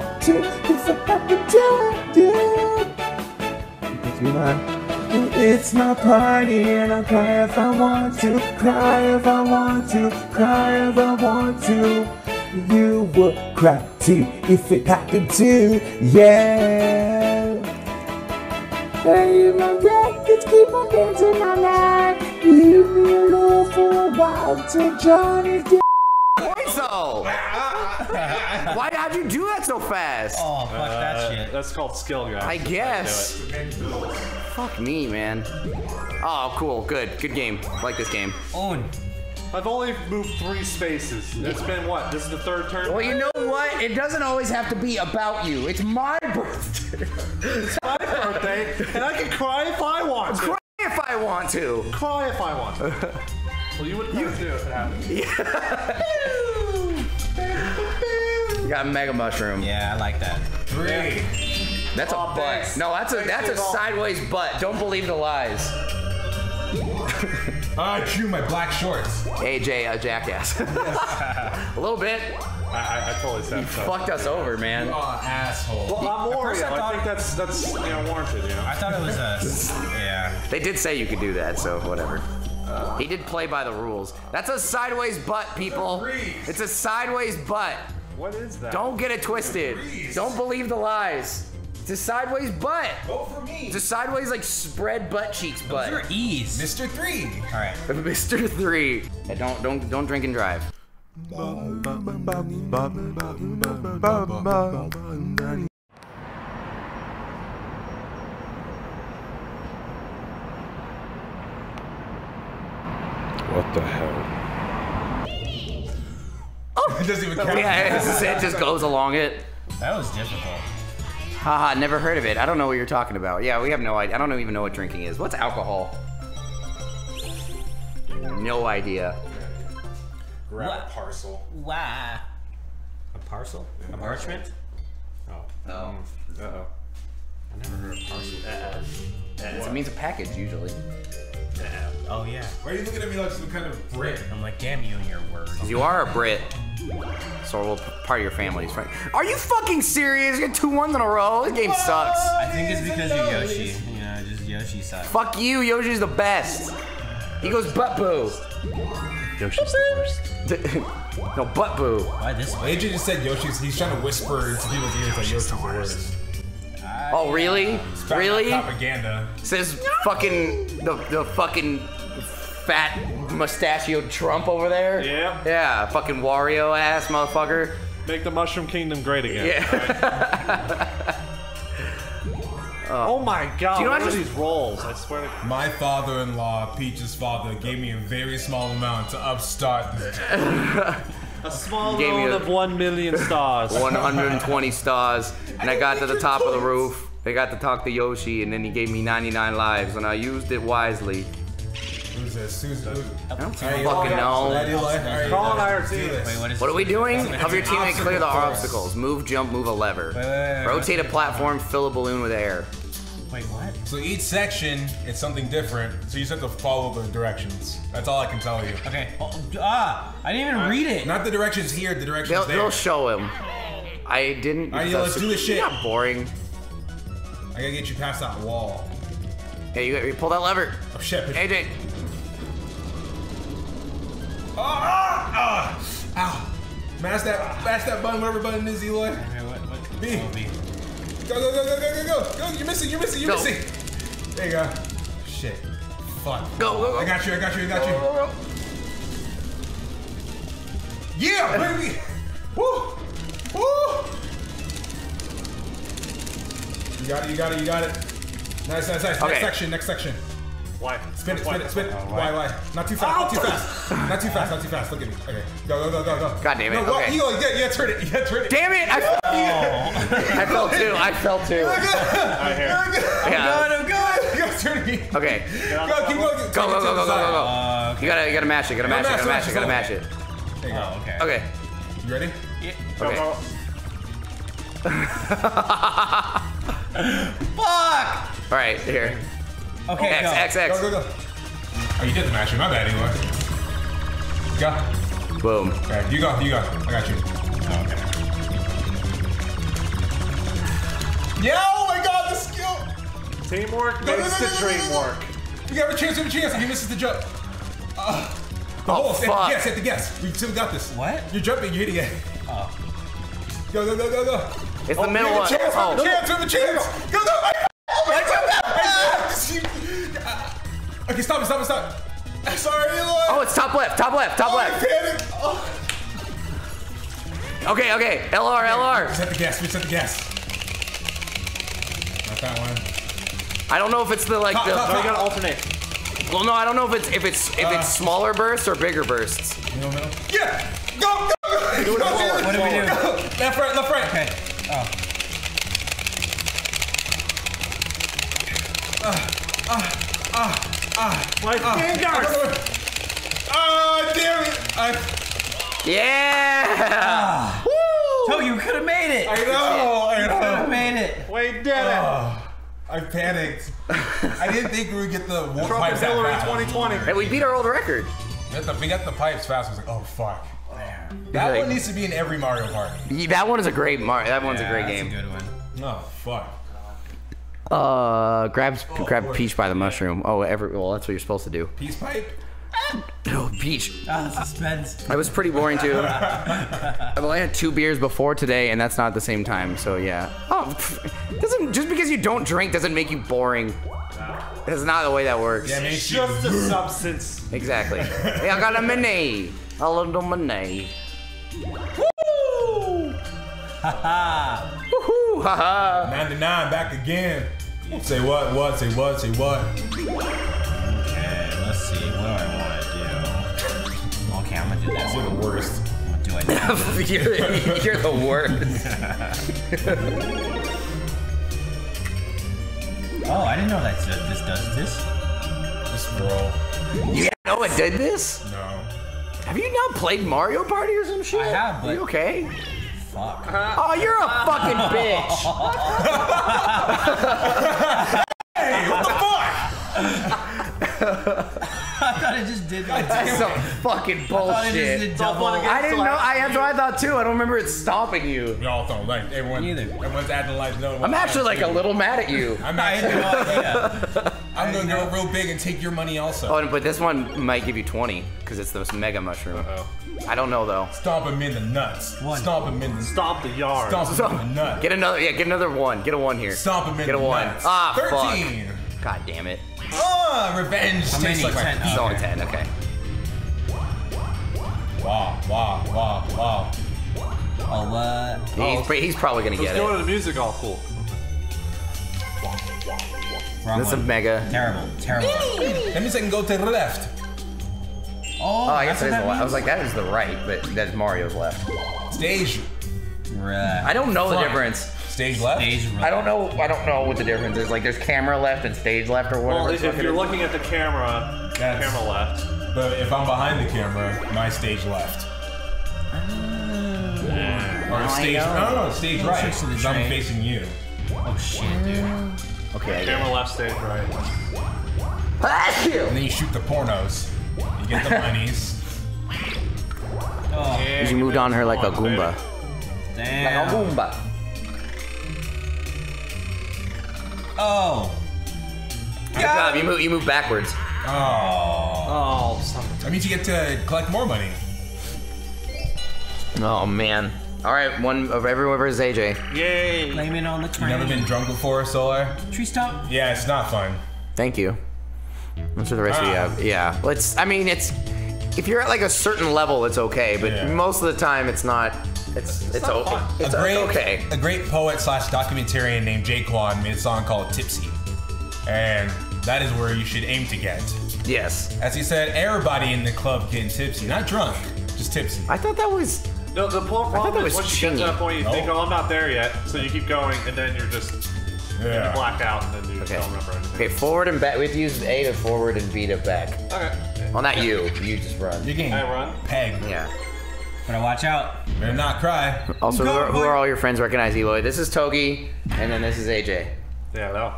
have to, yes I have to do it. It's mine. It's my party and I'll cry if I want to, cry if I want to, cry if I want to. You would cry too if it happened too, yeah. Hey, my records keep on dancing my life. Leave me alone for a while till Johnny D. So. Why how'd you do that so fast? Oh, fuck that shit. That's called skill, guys. I guess. Fuck me, man. Oh, cool. Good. Good game. I like this game. Own. I've only moved 3 spaces. It's been what? This is the 3rd turn? Well, you know what? It doesn't always have to be about you. It's my birthday. It's my birthday, and I can cry if I want to. Cry if I want to. Cry if I want to. Well, you would cry too if it happened. Yeah. You got Mega Mushroom. Yeah, I like that. 3. Yeah. That's a butt. No, that's a sideways butt. Don't believe the lies. I chew my black shorts. AJ, a jackass. A little bit. I totally said so. You fucked us over, man. You are an asshole. Well, I'm worried. I think that's warranted, you know. I thought it was us. Yeah. They did say you could do that, so whatever. He did play by the rules. That's a sideways butt, people. It's a sideways butt. What is that? Don't get it twisted. Don't believe the lies. It's a sideways butt. Vote for me. It's a sideways, like, spread butt cheeks butt. Those are E's. Mr. 3. All right. Mr. 3. Hey, don't drink and drive. What the hell? Oh! It doesn't even count. Yeah, it just goes along it. That was difficult. Haha, never heard of it. I don't know what you're talking about. Yeah, we have no idea. I don't even know what drinking is. What's alcohol? No idea. Grab a parcel. Why? A parcel? A parchment? Oh. Oh. Uh-oh. I never heard of parcel before. It means a package, usually. Oh, yeah. Why are you looking at me like some kind of Brit? I'm like, damn you and your words. You are a Brit. So we'll part of your family's right. Are you fucking serious? You got 2 ones in a row? This game sucks. I think it's because of Yoshi. You know, just Yoshi sucks. Fuck you, Yoshi's the best. He goes butt boo. Yoshi's the worst. No, butt boo. Why this way? AJ just said Yoshi's, he's trying to whisper into people's ears that Yoshi's the worst. Oh, really? Really? Propaganda. Says fucking, the fucking fat mustachioed Trump over there. Yeah. Yeah, fucking Wario ass motherfucker. Make the Mushroom Kingdom great again. Yeah. Right? Oh my god, do you know what are these rolls? I swear to god. My father-in-law, Peach's father, gave me a very small amount to upstart this. A small loan of 1,000,000 stars. 120 stars. And I got to the top of the roof. They got to talk to Yoshi, and then he gave me 99 lives, and I used it wisely. Who's this? Susan? I don't fucking know. Wait, what are we doing? Help your teammate clear the obstacles. Move, jump, move a lever. Rotate a platform, fill a balloon with air. Wait, what? So each section, it's something different, so you just have to follow the directions. That's all I can tell you. Okay. I didn't even read it. Not the directions here, the directions there. They'll show him. I didn't. All right, let's do this shit. Not boring. I gotta get you past that wall. Hey, you pull that lever. Oh shit. AJ. Ow. Mash that button, whatever button is, Eloy. What? B. Oh, B. Go, go, go, go, go, go, go. You're missing. There you go. Shit. Fuck. Go, go, go. I got you. Go. Yeah, baby. Woo. Woo. You got it. Nice. Okay. Next section. Why? Spin it. Why? Not too fast. Look at me. Okay. Go. God damn it. No, okay. Yeah, turn it. Damn it! I fell too. I hear. I'm good. You guys turn me. Okay. Go, keep going. Go. You gotta mash it. Gotta mash it. There you go. Okay. You ready? Yeah. Okay. Fuck! Alright, here. Okay, X. Go. Oh, you did the match. My bad, anyway. Go. Boom. Okay, you go. I got you. Oh, okay. Yeah, oh my god, the skill! Teamwork makes the dream work. We got a chance, He misses the jump. Oh, fuck. Yes, hit the guess. We still got this. What? You're jumping, you're hitting it. Oh. Go, go, go, go, go. It's the middle one. We have a chance. Go, go, okay, stop it, stop it, stop it. Sorry, Eloy. Oh, it's top left, top left, top left. I panicked. Oh. Okay, okay. LR, LR. We set the gas, we set the gas. Not that one. I don't know if it's the, like, top, the... Top, we gotta alternate. Well, no, I don't know if it's smaller bursts or bigger bursts. You don't know? Yeah! Go, go, go! Do it forward. What do we do? Go. Left, right, left, right. Okay. Damn it! Yeah! Woo! So you could have made it! I know! You could have made it! Wait, did it! I panicked. I didn't think we would get the war pipes that fast. 2020. Hey, we beat our old record. We got the pipes fast. I was like, oh, fuck. That one needs to be in every Mario Kart. Yeah, that one is a great Mario. That one's a great game. That's a good one. Oh, fuck. Grab Peach by the mushroom. Oh, well, that's what you're supposed to do. Peach pipe? No, Peach. Ah, suspense. It was pretty boring, too. I only had 2 beers before today, and that's not at the same time, so yeah. Oh, doesn't, just because you don't drink doesn't make you boring. That's not the way that works. Yeah, it's just a substance. Exactly. Hey, I got a mini. A little mini. Woo! Ha-ha. Woohoo! Ha-ha. 99, back again. Say what? What? Say what? Say what? Okay, let's see. What do I want to do? Okay, I'm gonna do that. You're the worst. What do I do? You're the worst. Oh, I didn't know that this does this. This roll. You didn't know it did this? No. Have you not played Mario Party or some shit? I have, but... Are you okay? Fuck. Oh, you're a fucking bitch. Hey, what the fuck? I thought it just did that. That's some fucking bullshit. I thought it just did double. I didn't know. That's what I thought, too. I don't remember it stopping you. We all don't like everyone. Neither. Everyone's acting like no one. I'm actually like a little mad at you. I'm actually. I'm going to go real big and take your money also. Oh, but this one might give you 20 because it's this mega mushroom. Uh-oh. I don't know though. Stomp him in the nuts. One. Stomp him in the stomp the yard. Stomp him in the nuts. Get another. Yeah, get another one. Get a one here. Stomp him in the nuts. Get a one. Ah, 13. Fuck. God damn it. Oh, revenge. How many? Like 10. It's only 10. Okay. Wow! Wow! Wow! Wow! Oh what? He's probably gonna get it. Let's go to the music all cool. That's a mega. Terrible, terrible. That means I can go to the left. Oh, I guess that is the left. I was like, that is the right, but that's Mario's left. Stage. Right. I don't know the difference. Stage left? Stage right. I don't know what the difference is. Like, there's camera left and stage left or whatever. Well, if you're looking at the camera, that's camera left. But if I'm behind the camera, my stage left. Or stage right. No, stage right. Because I'm facing you. Oh, shit, dude. Okay. Camera left, stage right. And then you shoot the pornos. You get the monies. Oh, yeah, she moved on her like a Goomba. Damn. Like a Goomba. Oh. Good job. You move backwards. Oh. Oh. Something. That means you get to collect more money. Oh man. All right, one of everyone versus AJ. Yay! Blaming on the train. You never been drunk before, Solar? Tree stump. Yeah, it's not fun. Thank you. That's what the rest of you have. Yeah, let's. I mean, it's if you're at like a certain level, it's okay. But most of the time, it's not. It's okay. A great poet / documentarian named Jaquan made a song called "Tipsy," and that is where you should aim to get. Yes. As he said, everybody in the club getting tipsy, not drunk, just tipsy. I thought that was. No, the problem is once you get to that point, you think, oh, I'm not there yet, so you keep going, and then you're just blacked out, and then you don't remember anything. Okay, forward and back. We have to use A to forward and B to back. Okay. Well, not you. You just run. You can. I run? Peg. Yeah. Better watch out. Better not cry. Also, who are all your friends recognize Eloy? This is Togi, and then this is AJ. Yeah, hello.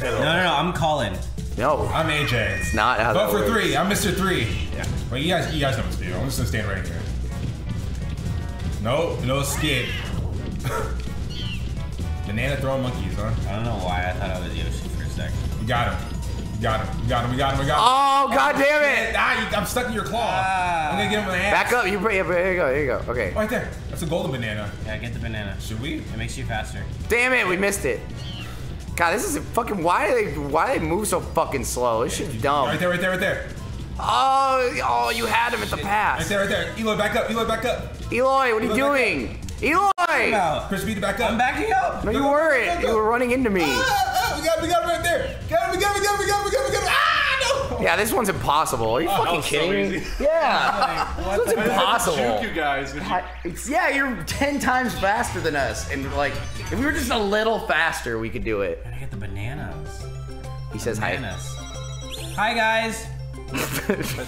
No, I'm Colin. No. I'm AJ. It's not how that works. Vote for 3. I'm Mr. 3. Yeah. Well, you guys know what to do. I'm just going to stand right here. No, no skip. The Banana throwing monkeys, huh? I don't know why I thought I was Yoshi for a second. You got him. You got him. You got him. You got him. You got him. Oh, God damn it. Ah, I'm stuck in your claw. I'm going to get him with an ass. Back up. You bring, here you go. Here you go. Okay. Right there. That's a golden banana. Yeah, get the banana. Should we? It makes you faster. Damn it. We missed it. God, this is fucking. Why do they move so fucking slow? This shit's dumb. Right there, right there, right there. Oh, you had him at the pass. Right there, right there. Eloy, back up. Eloy, back up. Eloy, what are you doing? Eloy! Chris, beat it back up. I'm backing up. No, you weren't. You were running into me. We got him right there. We got him. Ah, no. Yeah, this one's impossible. Are you fucking kidding me? Yeah. This one's impossible. I shoot you guys. Yeah, you're 10 times faster than us. And like, if we were just a little faster, we could do it. I get the bananas. He says bananas. Hi. Hi, guys.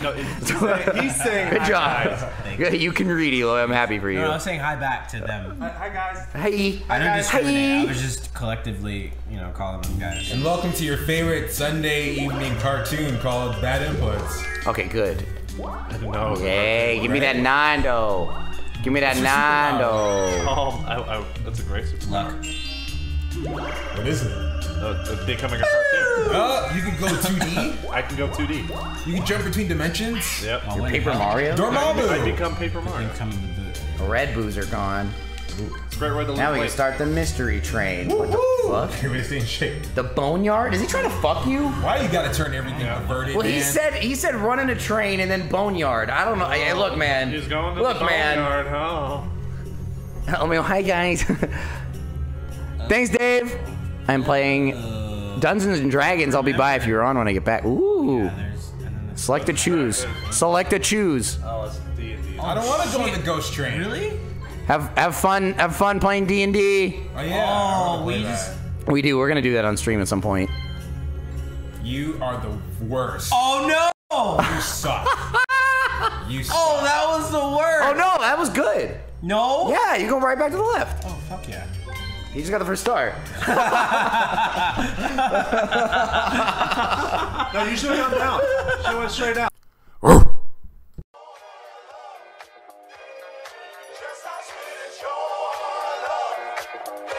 No, he's saying good job. Yeah, you can read, Eloy. I'm happy for you. No, I'm saying hi back to them. Hi guys. Hey. I don't discriminate. I was just collectively, you know, calling them guys. And welcome to your favorite Sunday evening cartoon called Bad Inputs. Okay, good. No. Yay! Give me that Nando. Give me that Nando. Oh, that's a great superpower. What is it? They come in a cartoon. Oh, you can go 2D? I can go 2D. You can jump between dimensions? Yep. Oh, you're Paper Mario? Dormammu! I become Paper Mario. Red Boos are gone. Now we can start the mystery train. What the fuck? The boneyard? Is he trying to fuck you? Why you gotta turn everything perverted? Well, he said running a train and then boneyard. I don't know. Hey, look, man. He's going to the boneyard, huh? Oh, man. Hi, guys. Thanks, Dave. I'm playing Dungeons and Dragons. I'll be by if you're on when I get back. Ooh. Yeah, select to choose. Select to choose. Oh, it's D&D. I don't want to go on the ghost train. Really? Have fun playing D&D. Oh yeah. Oh, we do. We're gonna do that on stream at some point. You are the worst. Oh no. You suck. You suck. Oh, that was the worst. Oh no, that was good. No. Yeah, you go right back to the left. Oh fuck yeah. He just got the first star. No, you should have gone down. You should have went straight down.